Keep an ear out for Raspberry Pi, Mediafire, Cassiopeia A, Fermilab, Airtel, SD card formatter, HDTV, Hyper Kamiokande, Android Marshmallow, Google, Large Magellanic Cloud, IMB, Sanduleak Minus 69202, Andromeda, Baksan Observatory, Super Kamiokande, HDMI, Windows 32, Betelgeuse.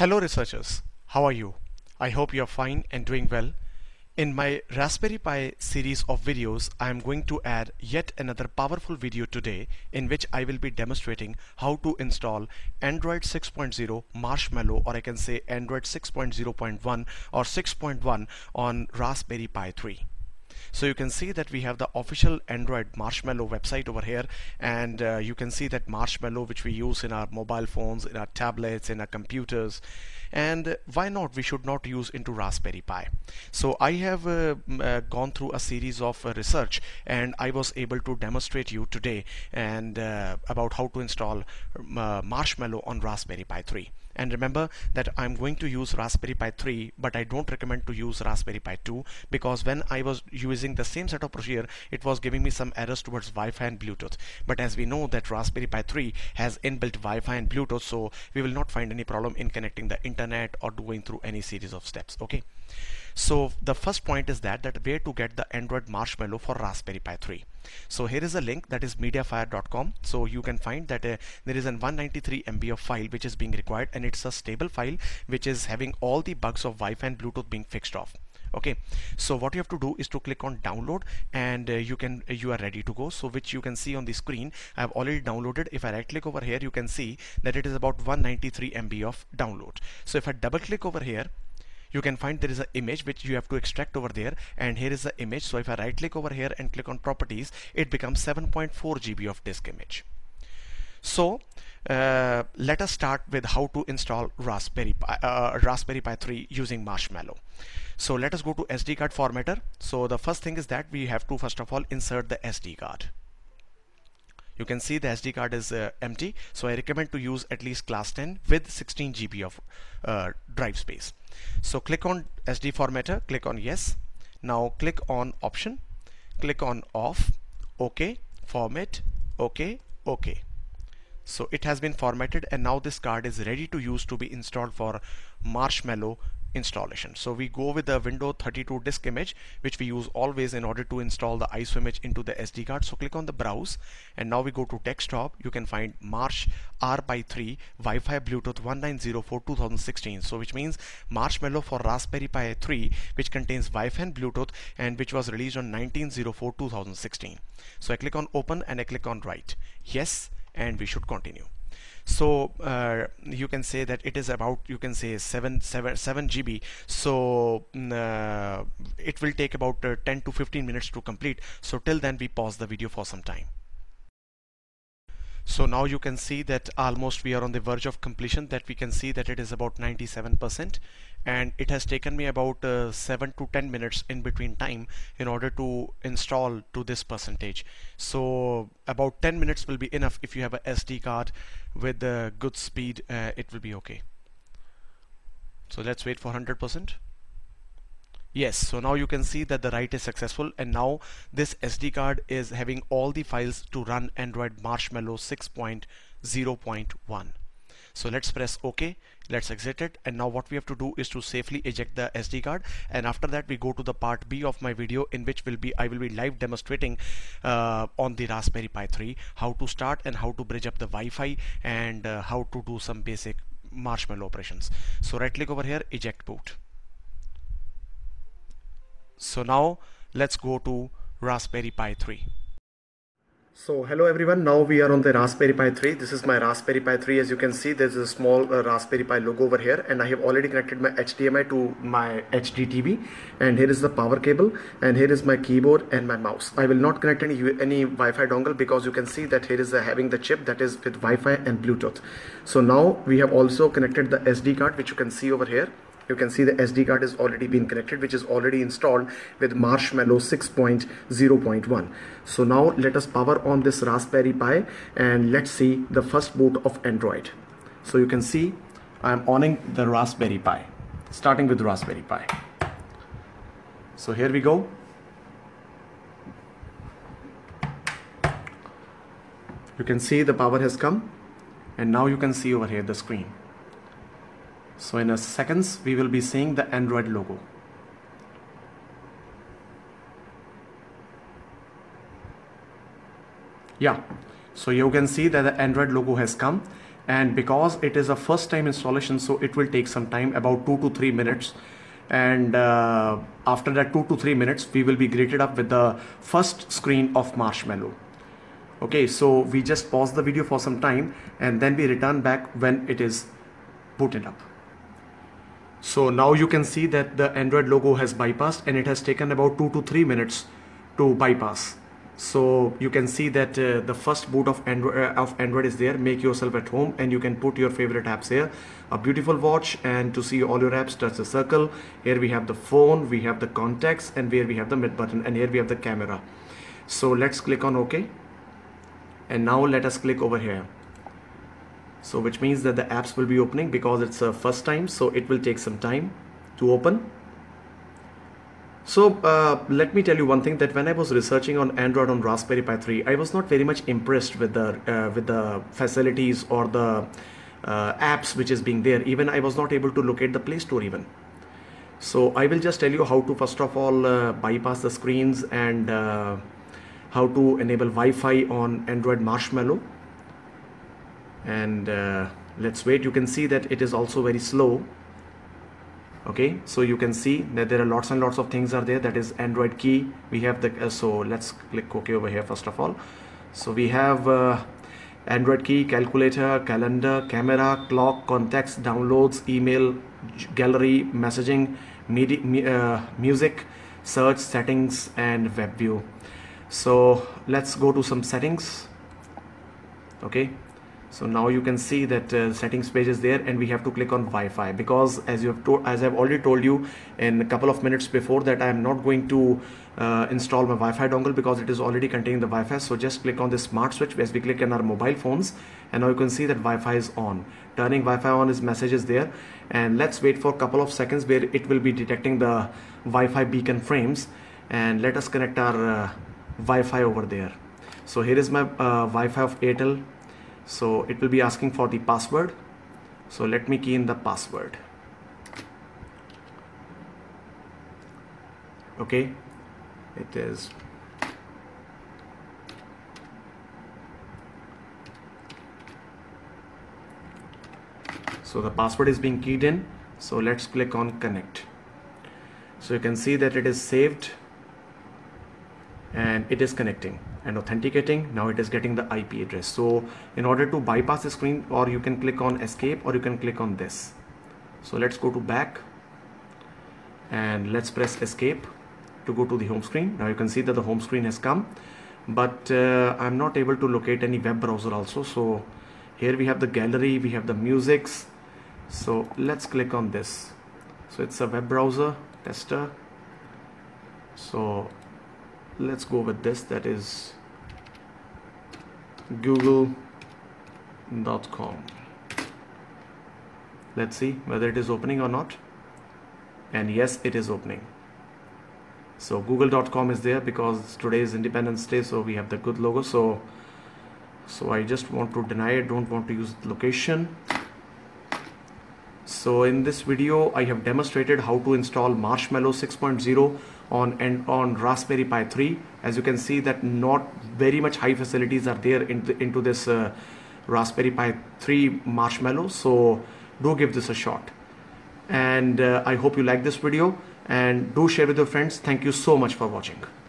Hello researchers, how are you? I hope you are fine and doing well. In my Raspberry Pi series of videos, I am going to add yet another powerful video today in which I will be demonstrating how to install Android 6.0 Marshmallow, or I can say Android 6.0.1 or 6.1 on Raspberry Pi 3. So you can see that we have the official Android Marshmallow website over here, and you can see that Marshmallow which we use in our mobile phones, in our tablets, in our computers, and why not we should not use into Raspberry Pi. So I have gone through a series of research, and I was able to demonstrate you today and about how to install Marshmallow on Raspberry Pi 3. And remember that I'm going to use Raspberry Pi 3, but I don't recommend to use Raspberry Pi 2, because when I was using the same set of procedure, it was giving me some errors towards Wi-Fi and Bluetooth. But as we know that Raspberry Pi 3 has inbuilt Wi-Fi and Bluetooth, so we will not find any problem in connecting the internet or going through any series of steps. Okay. So the first point is that where to get the Android Marshmallow for Raspberry Pi 3. So here is a link, that is mediafire.com. So you can find that there is an 193 MB of file which is being required, and it's a stable file which is having all the bugs of Wi-Fi and Bluetooth being fixed off. Okay, so what you have to do is to click on download, and you are ready to go. So which you can see on the screen, I have already downloaded. If I right click over here, you can see that it is about 193 MB of download. So if I double click over here, you can find there is an image which you have to extract over there, and here is the image. So if I right click over here and click on properties, it becomes 7.4 GB of disk image. So let us start with how to install Raspberry Pi 3 using Marshmallow. So let us go to SD card formatter. So the first thing is that we have to first of all insert the SD card. You can see the SD card is empty, so I recommend to use at least class 10 with 16 GB of drive space. So click on SD formatter, click on yes. Now click on option, click on off, OK, format, OK, OK. So it has been formatted, and now this card is ready to use to be installed for Marshmallow installation. So we go with the Windows 32 disk image which we use always in order to install the ISO image into the SD card. So click on the browse, and now we go to desktop. You can find Marsh RPi 3 Wi-Fi Bluetooth 1904 2016, so which means Marshmallow for Raspberry Pi 3 which contains Wi-Fi and Bluetooth, and which was released on 1904 2016. So I click on open, and I click on write yes, and we should continue. So you can say that it is about, you can say 7 GB. So it will take about 10 to 15 minutes to complete. So till then we pause the video for some time. So now you can see that almost we are on the verge of completion, that we can see that it is about 97%, and it has taken me about 7 to 10 minutes in between time in order to install to this percentage. So about 10 minutes will be enough. If you have a SD card with good speed, it will be okay. So let's wait for 100%. Yes, so now you can see that the write is successful, and now this SD card is having all the files to run Android Marshmallow 6.0.1. So let's press OK, let's exit it, and now what we have to do is to safely eject the SD card, and after that we go to the part B of my video, in which I will be live demonstrating on the Raspberry Pi 3 how to start and how to bridge up the Wi-Fi, and how to do some basic Marshmallow operations. So right click over here, eject boot. So now let's go to Raspberry Pi 3. So hello everyone, now we are on the Raspberry Pi 3. This is my Raspberry Pi 3. As you can see, there's a small Raspberry Pi logo over here, and I have already connected my HDMI to my HDTV, and here is the power cable, and here is my keyboard and my mouse. I will not connect any Wi-Fi dongle, because you can see that here is having the chip that is with Wi-Fi and Bluetooth. So now we have also connected the SD card, which you can see over here. You can see the SD card is already been connected, which is already installed with Marshmallow 6.0.1. So now let us power on this Raspberry Pi, and let's see the first boot of Android. So you can see I'm owning the Raspberry Pi, starting with Raspberry Pi. So here we go. You can see the power has come, and now you can see over here the screen. So in a seconds we will be seeing the Android logo. Yeah, so you can see that the Android logo has come, and because it is a first time installation, so it will take some time, about 2 to 3 minutes, and after that 2 to 3 minutes we will be greeted up with the first screen of Marshmallow. Okay, so we just pause the video for some time and then we return back when it is booted up. So now you can see that the Android logo has bypassed, and it has taken about 2 to 3 minutes to bypass. So you can see that the first boot of Android is there. Make yourself at home, and you can put your favorite apps here. A beautiful watch, and to see all your apps, touch the circle. Here we have the phone, we have the contacts, and here we have the mid button, and here we have the camera. So let's click on OK. And now let us click over here. So which means that the apps will be opening because it's a first time, so it will take some time to open. So let me tell you one thing, that when I was researching on Android on Raspberry Pi 3, I was not very much impressed with the facilities or the apps which is being there. Even I was not able to locate the Play Store even. So I will just tell you how to first of all bypass the screens and how to enable Wi-Fi on Android Marshmallow. And let's wait. You can see that it is also very slow. Okay, so you can see that there are lots and lots of things are there. That is Android key, we have the so let's click OK over here first of all. So we have Android key, calculator, calendar, camera, clock, contacts, downloads, email, gallery, messaging, media, music, search, settings, and web view. So let's go to some settings. Okay, so now you can see that settings page is there, and we have to click on Wi-Fi, because as I've already told you in a couple of minutes before that I am not going to install my Wi-Fi dongle because it is already containing the Wi-Fi. So just click on this smart switch as we click on our mobile phones, and now you can see that Wi-Fi is on. Turning Wi-Fi on is messages there, and let's wait for a couple of seconds where it will be detecting the Wi-Fi beacon frames, and let us connect our Wi-Fi over there. So here is my Wi-Fi of Airtel. So it will be asking for the password. So let me key in the password. Okay, it is. So the password is being keyed in. So let's click on connect. So you can see that it is saved, and it is connecting and authenticating. Now it is getting the IP address. So in order to bypass the screen, or you can click on escape, or you can click on this. So let's go to back and let's press escape to go to the home screen. Now you can see that the home screen has come, but I'm not able to locate any web browser also. So here we have the gallery, we have the musics. So let's click on this. So it's a web browser tester. So let's go with this, that is google.com. Let's see whether it is opening or not. And yes, it is opening. So google.com is there because today is Independence Day, so we have the good logo. So I just want to deny it, don't want to use location. So in this video I have demonstrated how to install Marshmallow 6.0 on Raspberry Pi 3. As you can see that not very much high facilities are there into this Raspberry Pi 3 Marshmallow. So do give this a shot, and I hope you like this video, and do share with your friends. Thank you so much for watching.